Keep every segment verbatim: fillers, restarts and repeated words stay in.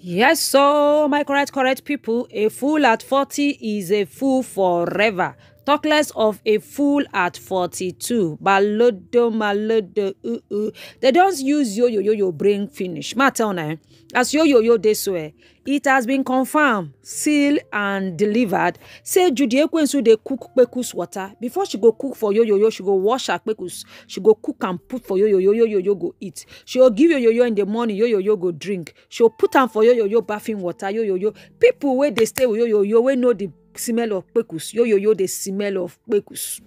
Yes, so my correct, correct people, a fool at forty is a fool forever. Talk less of a fool at forty-two. Balodo, malodo, uh, uh. They don't use yo yo yo yo brain finish. Matter now, as yo yo yo this way, it has been confirmed, sealed, and delivered. Say Judy Ekwensu dey cook kpekus water. Before she go cook for yo yo yo, she go wash her kpekus. She go cook and put for yo yo yo yo yo yo go eat. She go give yo yo yo in the morning. Yo yo yo go drink. She go put am for yo yo yo bathing water. Yo yo yo people where they stay with yo yo yo we know the smell of kpekus. Yo yo yo the smell of kpekus.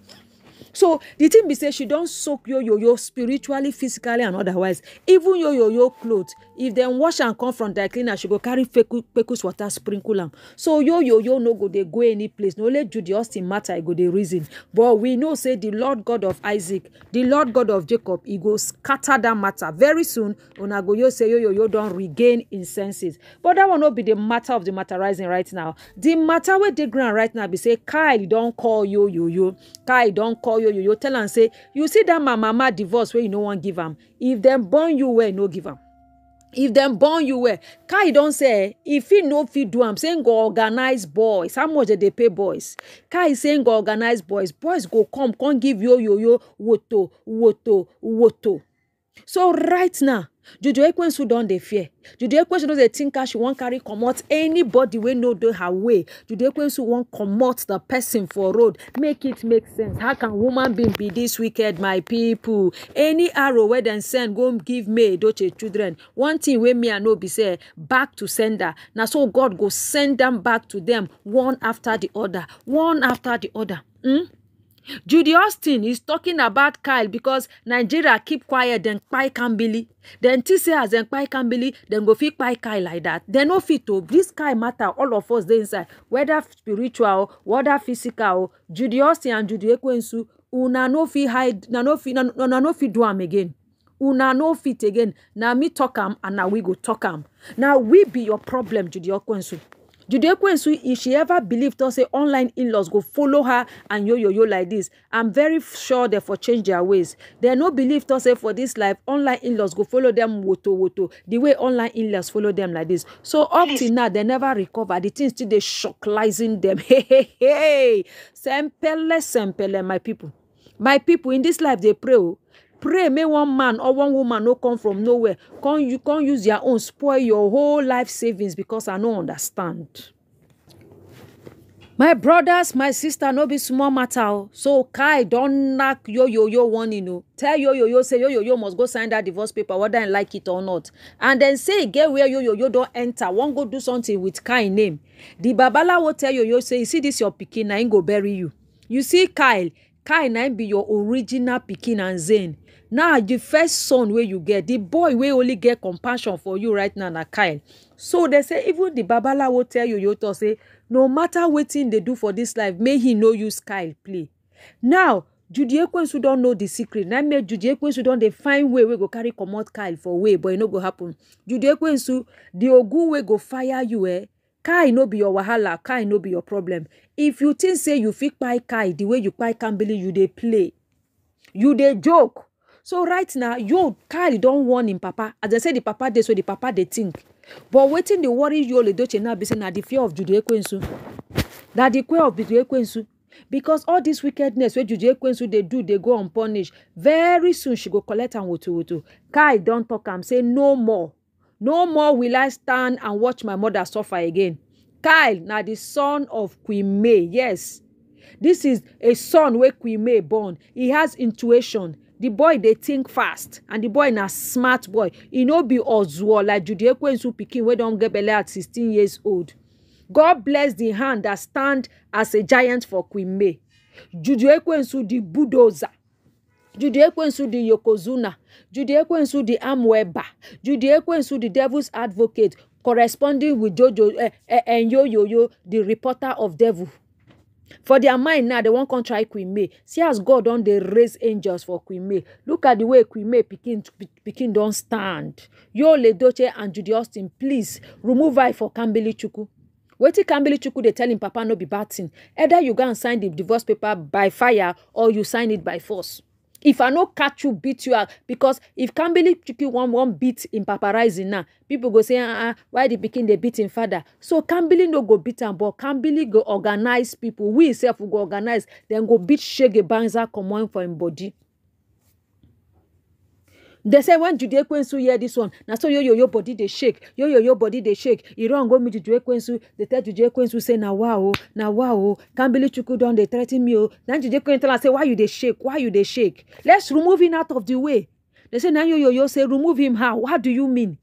So the thing be say she don't soak yo yo yo spiritually, physically, and otherwise. Even yo yo yo clothes, if them wash and come from the cleaner, she go carry kpekus water sprinkle am. So yo yo yo no go they go any place. No let Judy Austin matter. I go the reason. But we know say the Lord God of Isaac, the Lord God of Jacob, he go scatter that matter very soon. Una go yo say yo yo yo don't regain in senses. But that will not be the matter of the matterizing right now. The matter with the ground right now be say Kyle don't call yo yo yo. Kyle don't call. Yo, yo, yo, tell and say, you see that my mama divorce where you no one give them. If them born you where no give them. If them born you where, Kai don't say, if he no fit do, I'm saying go organize boys. How much did they pay boys? Kai is saying go organize boys. Boys go come, come give yo, yo, yo, woto, woto, woto. So right now, Judy Ekwensu don dey fear. Judy Ekwensu no dey think she won't carry comot anybody wey no do her way. Judy Ekwensu won't comot the person for road. Make it make sense. How can woman being be this wicked, my people? Any arrow where then send go give May Edochie children. One thing wey me I know be say back to sender. Now so God go send them back to them one after the other, one after the other. Hmm? Judy Austin is talking about Kyle because Nigeria keep quiet, then kpai Kambili. Then T C has then kpai Kambili, then go fit kpai Kyle like that. Then no fit to. This Kyle matter, all of us there inside, whether spiritual, whether physical, Judy Austin and Judy Ekwensu, una no fit hide, una no fit, una no fit do am again. Una no fit again. Now me talk am and now we go talk am. Now we be your problem, Judy Ekwensu. Judy Ekwensu, if she ever believed us, say online in-laws go follow her and yo-yo-yo like this, I'm very sure they for change their ways. They no believed us, say for this life, online in-laws go follow them woto-woto, the way online in-laws follow them like this. So up till now, they never recover. The things still they shockalizing them. Hey, hey, hey. Sempele, sempele, my people. My people, in this life, they pray. Pray, may one man or one woman no come from nowhere. Can't you can't use your own, spoil your whole life savings because I don't understand. My brothers, my sister, no be small matter. So Kai don't knock yo yo yo one you know. Tell yo yo yo say yo yo yo must go sign that divorce paper, whether I like it or not. And then say get where yo yo yo don't enter. Won't go do something with Kai name. The babala will tell yo yo say you see this your pikin, I ain't go bury you. You see Kyle. Kai na be your original pikin and Zane. Now the first son where you get, the boy will only get compassion for you right now na Kyle. So they say even the babala will tell you you to say no matter what they do for this life, may he no use Kyle play. Now Judy Ekwensu don't know the secret. Now make Judy Ekwensu don't they find way we go carry comot Kyle for way, but it no go happen. Judy Ekwensu the ogu way go fire you eh. Kai no be your wahala, Kai no be your problem. If you think say you fit by Kai the way you by Kambili, you dey play. You dey joke. So right now, yo, Kai don't want him papa. As I said, the papa dey so the papa dey think. But waiting the worry Yul Edochie now be saying that the fear of Judy Ekwensu. That the fear of Judy Ekwensu. Because all this wickedness where Judy Ekwensu they do, they go unpunished. Very soon she go collect and woto woto. Kai don't talk am, say no more. No more will I stand and watch my mother suffer again. Kyle, now the son of Queen May, yes. This is a son where Queen May born. He has intuition. The boy, they think fast. And the boy na smart boy. He no be Ozuo, like Judy Ekwensu pikin, where don't get belay at sixteen years old. God bless the hand that stand as a giant for Queen May. Judy Ekwensu, the bulldozer. Judy Ekwensu the Yokozuna, Judy Ekwensu the Amweba, Judy Ekwensu the Devil's Advocate, corresponding with Jojo eh, eh, and Yo Yo Yo, the reporter of devil. For their mind now, they won't come try Queen May. See as God don't they raise angels for Queen May. Look at the way Queen May pikin pikin don't stand. Yul Edochie and Judy Austin, please remove her for Kambilichukwu. Wetin Kambilichukwu they tell him papa no be bad thing. Either you go and sign the divorce paper by fire or you sign it by force. If I no catch you, beat you out. Because if Kambilichukwu one one beat in paparazzi now, people go say, ah, uh -uh, why the pikin they beat in father? So Kambili no go beat him, but Kambili go organize people. We itself will go organize, then go beat Shege Banza come on for him body. They say when Judy Ekwensu hear this one, now so yo yo yo body they shake, yo yo yo body they shake. You don't go meet Judy Ekwensu. They tell Judy Ekwensu say na wow, na wow. Kambilichukwu don they threaten me. Then Judy Ekwensu tell her say why you they shake, why you they shake. Let's remove him out of the way. They say now yo yo yo say remove him how? What do you mean?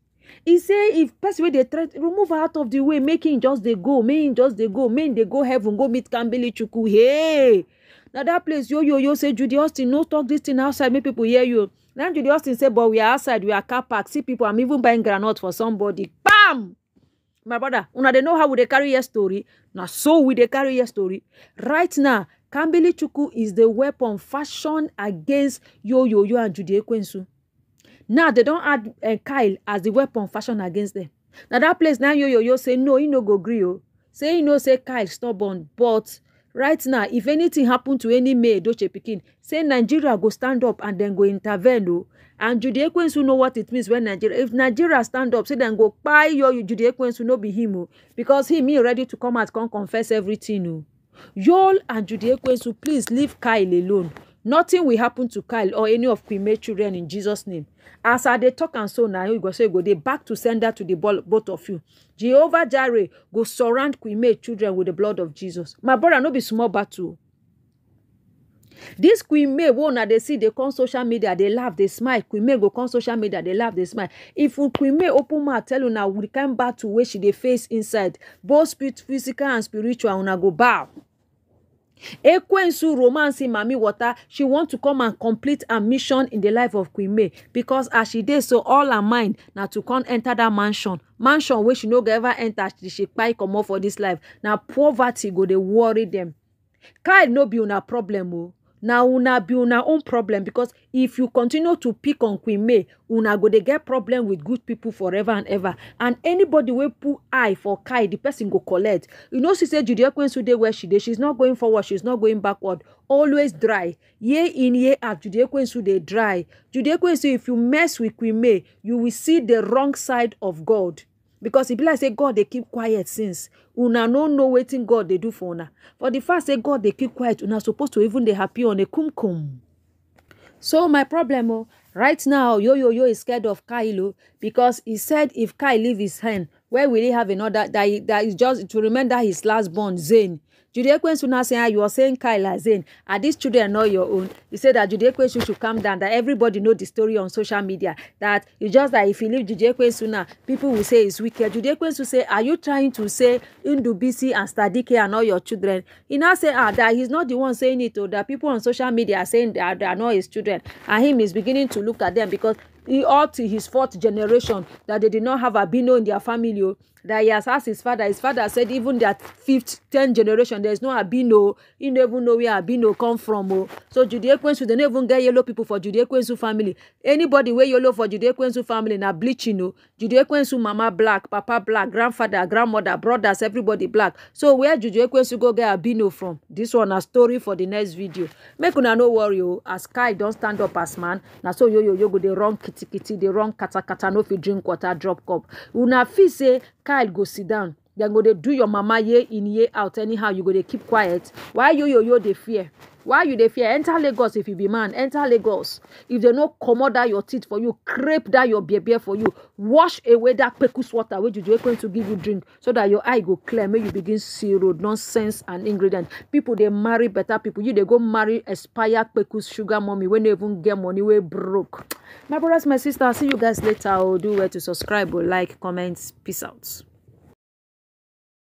He say if person wey they threaten, remove her out of the way, make him just they go, make him just they go, make him they go heaven, go meet Kambilichukwu. Hey, now that place yo yo yo say Judy Austin no talk this thing outside, make people hear you. Then Judy Austin said, but we are outside, we are car park. See people, I'm even buying granite for somebody. Bam! My brother, una they know how would they carry your story. Now, so would they carry your story. Right now, Kambilichukwu is the weapon fashioned against Yo-Yo-Yo and Judy Ekwensu. Now, they don't add uh, Kyle as the weapon fashioned against them. Now, that place, now Yo-Yo-Yo say, no, he no go gree. Oh. Say, he no say, Kyle, stubborn, but... Right now, if anything happened to any May Edochie pikin, say Nigeria go stand up and then go intervene. Oh. And Judy Ekwensu know what it means when Nigeria. If Nigeria stand up, say then go buy your Judy Ekwensu no be him. Oh. Because him, he ready to come out, come confess everything. Oh. Y'all and Judy Ekwensu, please leave Kyle alone. Nothing will happen to Kyle or any of Queen May children in Jesus' name. As I they talk and so now, you go say go they back to send that to the ball, both of you. Jehovah Jireh go surround Queen May children with the blood of Jesus. My brother, no be small battle. This Queen May won that they see they come social media, they laugh, they smile. Queen May go come social media, they laugh, they smile. If Queen May open mouth, tell you now we come back to where she they face inside, both spirit, physical and spiritual, una go bow. Ekwensu romance in Mami Water, she want to come and complete a mission in the life of Queen May, because as she did so, all her mind now to come enter that mansion. Mansion where she no go ever enter, she pie come off for this life. Now poverty go they worry them. Kyle no be una problem, oh. Now una be una own problem, because if you continue to pick on Queen May, una go they get problem with good people forever and ever. And anybody will put eye for Kyle, the person go collect. You know, she said Judy Ekwensu dey where she dey. She's not going forward, she's not going backward. Always dry. Year in, year out, Judy Ekwensu dey dry. Judy Ekwensu, if you mess with Queen May, you will see the wrong side of God. Because if like say God they keep quiet since, una no know waiting God they do for una. For the fact say God they keep quiet, una supposed to even they happy on a kum kum. So my problem, oh, right now yo yo yo is scared of Kyle, because he said if Kyle leave his hand, where will he have another? That that is just to remember his last born Zane. Judy Ekwensu now saying, ah, you are saying Kyle as in, are these children not your own? You say that Judy Ekwensu should calm down, that everybody knows the story on social media, that you just that if you leave Judy Ekwensu now, people will say it's wicked. Judy Ekwensu say, are you trying to say Ndubisi and Stadike and all your children? He now say, ah, that he's not the one saying it, or that people on social media are saying they are, they are not his children. And him is beginning to look at them, because he ought to his fourth generation that they did not have albino in their family. That he has asked his father. His father said even that fifth, tenth generation, there is no albino. He don't even know where albino come from. Oh. So Judy Ekwensu, they don't even get yellow people for Judy Ekwensu family. Anybody wear yellow for Judy Ekwensu family na bleaching. Oh. Judy Ekwensu mama black, papa black, grandfather, grandmother, brothers, everybody black. So where Judy Ekwensu go get albino from? This one a story for the next video. Make una no worry. Oh. As Kyle don't stand up as man. Now so yo yo yo go the wrong kid. Kitty, the wrong kata kata no fi drink water drop cup. Una fi say Kyle go sit down. Then go they do your mama year in year out. Anyhow you go they keep quiet. Why yo yo yo they fear? Why you they fear? Enter Lagos if you be man. Enter Lagos. If they no commode that your teeth for you, crepe that your beer for you, wash away that pekus water which you are going to give you drink, so that your eye go clear. May you begin see road nonsense and ingredient. People they marry better people. You they go marry aspire pekus sugar mommy when they even get money way broke. My brothers, my sisters, I'll see you guys later. I'll do where to subscribe or like, comment. Peace out.